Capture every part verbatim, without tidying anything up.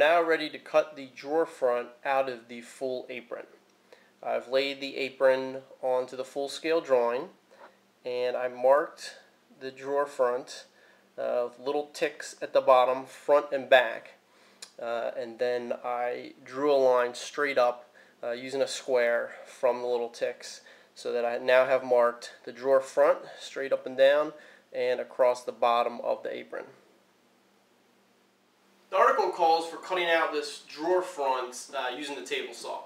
now ready to cut the drawer front out of the full apron. I've laid the apron onto the full scale drawing, and I marked the drawer front uh, with little ticks at the bottom, front and back, uh, and then I drew a line straight up uh, using a square from the little ticks, so that I now have marked the drawer front straight up and down and across the bottom of the apron. The article calls for cutting out this drawer front uh, using the table saw.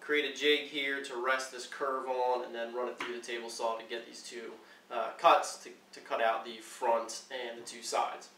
Create a jig here to rest this curve on and then run it through the table saw to get these two uh, cuts to, to cut out the front and the two sides.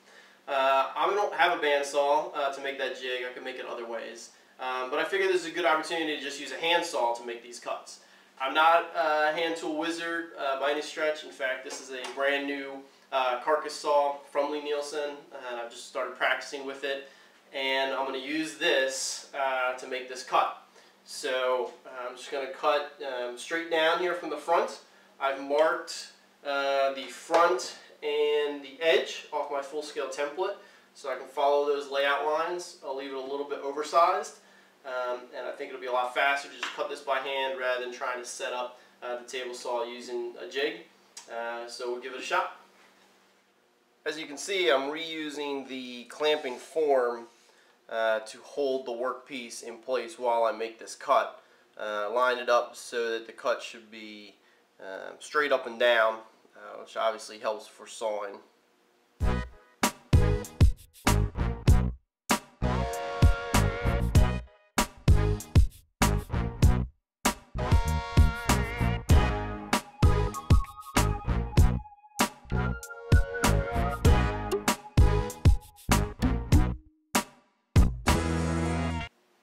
Uh, I don't have a bandsaw uh, to make that jig. I can make it other ways. Um, but I figured this is a good opportunity to just use a handsaw to make these cuts. I'm not a hand tool wizard uh, by any stretch. In fact, this is a brand new uh, carcass saw from Lie-Nielsen, and I've just started practicing with it. And I'm going to use this uh, to make this cut. So uh, I'm just going to cut um, straight down here from the front. I've marked uh, the front and the edge off my full-scale template, so I can follow those layout lines. I'll leave it a little bit oversized. Um, and I think it'll be a lot faster to just cut this by hand rather than trying to set up uh, the table saw using a jig. Uh, so we'll give it a shot. As you can see, I'm reusing the clamping form uh, to hold the workpiece in place while I make this cut. Uh, line it up so that the cut should be uh, straight up and down, uh, which obviously helps for sawing.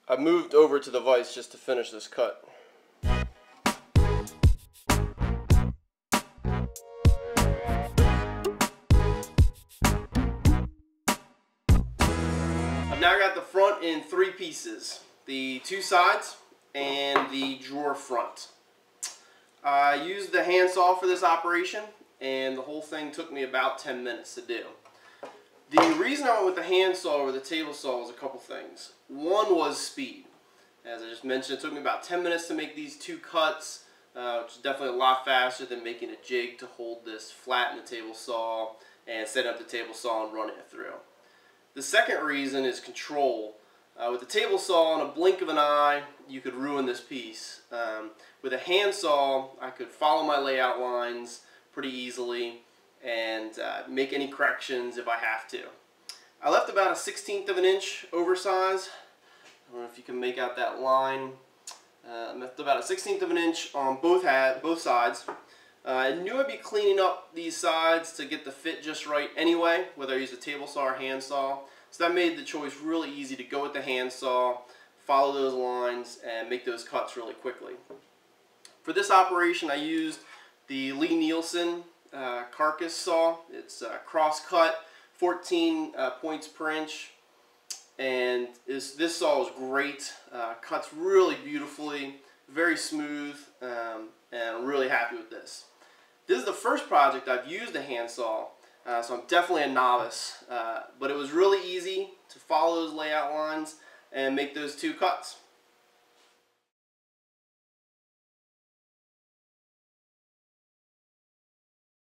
I moved over to the vise just to finish this cut. I've now got the front in three pieces, the two sides and the drawer front. I used the handsaw for this operation, and the whole thing took me about ten minutes to do. The reason I went with the handsaw over the table saw was a couple things. One was speed. As I just mentioned, it took me about ten minutes to make these two cuts, uh, which is definitely a lot faster than making a jig to hold this flat in the table saw and set up the table saw and run it through. The second reason is control. Uh, with the table saw, in a blink of an eye, you could ruin this piece. Um, with a handsaw, I could follow my layout lines pretty easily and uh, make any corrections if I have to. I left about a sixteenth of an inch oversize. I don't know if you can make out that line. Uh, I left about a sixteenth of an inch on both, both sides. Uh, I knew I'd be cleaning up these sides to get the fit just right anyway, whether I used a table saw or hand saw. So that made the choice really easy to go with the hand saw, follow those lines, and make those cuts really quickly. For this operation, I used the Lie-Nielsen Uh, carcass saw. It's uh, cross cut, fourteen uh, points per inch, and this, this saw is great. Uh, cuts really beautifully, very smooth, um, and I'm really happy with this. This is the first project I've used a handsaw, uh, so I'm definitely a novice, uh, but it was really easy to follow those layout lines and make those two cuts.